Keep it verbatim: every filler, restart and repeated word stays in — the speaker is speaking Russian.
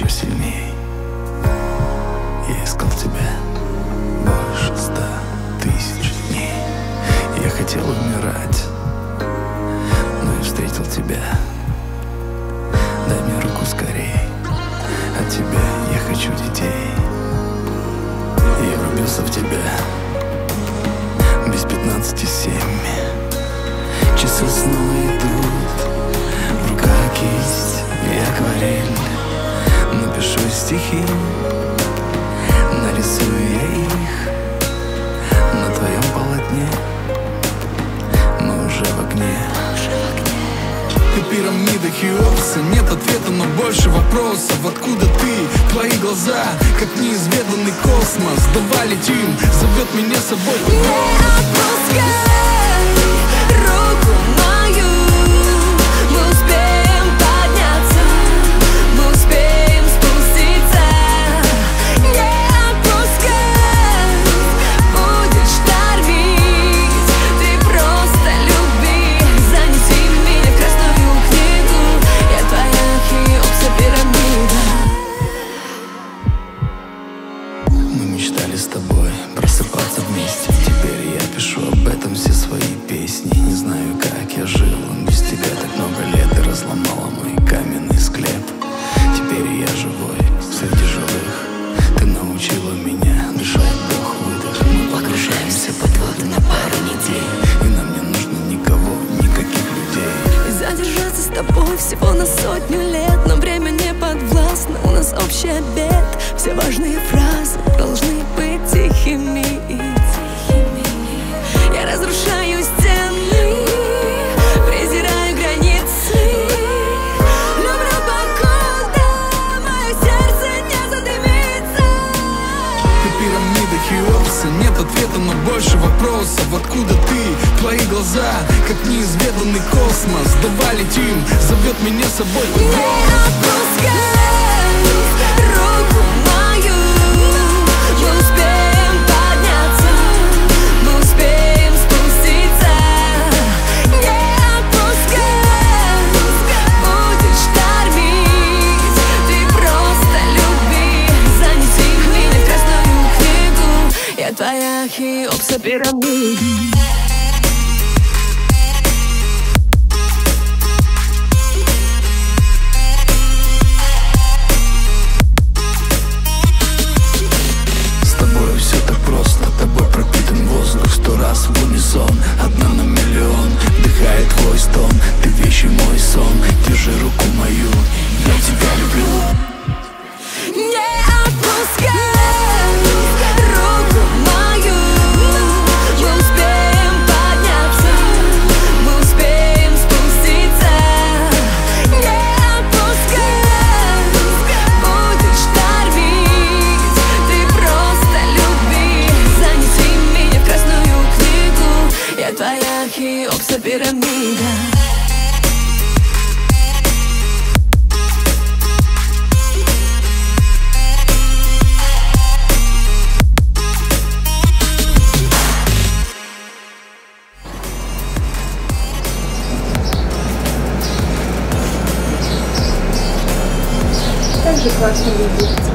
еще сильней. Я искал тебя больше ста тысяч дней. Я хотел умирать, но и встретил тебя. Дай мне руку скорей. От тебя я хочу детей. Я влюбился в тебя без пятнадцати семь. Часы сна идут, в руках кисть и акварель. Напишу стихи, нарисую я их на твоем полотне. Мы уже в огне. Пирамида Хеопса, нет ответа, но больше вопросов. Откуда ты? Твои глаза, как неизведанный космос. Давай летим, зовет меня с собой. Не отпускай руку мою, мы успеем подняться, мы успеем спуститься. Не отпускай, будешь тормить, ты просто люби. Занеси меня в красную книгу, я твоя Хеопса пирамида. Мы мечтали с тобой просыпаться вместе. Теперь я пишу об этом все свои песни. Не знаю, как я жил, без тебя так много лет. Ты разломала мой каменный склеп. Теперь я живой среди живых. Ты научила меня дышать вдох-выдох. Мы погружаемся под воду на пару недель, и нам не нужно никого, никаких людей. Задержаться с тобой всего на сотню лет, но время не подвластно. У нас общий обед. Все важные фразы должны быть тихими. Я разрушаю стены, презираю границы. Люблю, покуда мое сердце не задымится. Ты пирамида Хеопса, нет ответа, но больше вопросов. Откуда ты? Твои глаза, как неизведанный космос. Давай летим, зовет меня с собой. Не отпускай руку мою, мы успеем подняться, мы успеем. Твоя Хеопса пирамида. С тобой все так просто, тобой пропитан воздух сто раз в унисон, одна на миллион. Вдыхает твой стон, ты вещи мой сон. Держи руку мою, я тебя люблю. Не отпускай руку мою, мы успеем подняться, мы успеем спуститься. Не отпускай, будешь тормить, ты просто люби. Занеси меня в красную книгу, я твоя Хеопса пирамида. Классно выглядит.